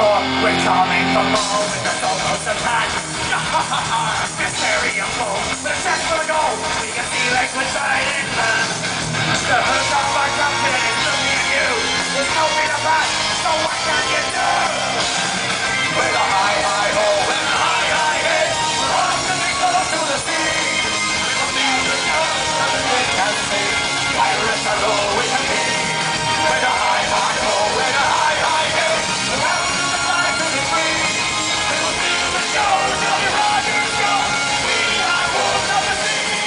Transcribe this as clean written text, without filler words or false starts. door. We're coming from home with the Solos attack. Mysterium boom, successful goal. We can see liquid side in them. The hooks are fucked up today, looking at you. There's no bit of that, so what can you do? With a high ho, and a high head, we're on to the color to the sea. We'll be able to show something we can see. Pirates are always a king. With a high ho, and a high head, we're out to the flag to the sea. We'll be able to show Johnny Rogers go. We are wolves of the sea.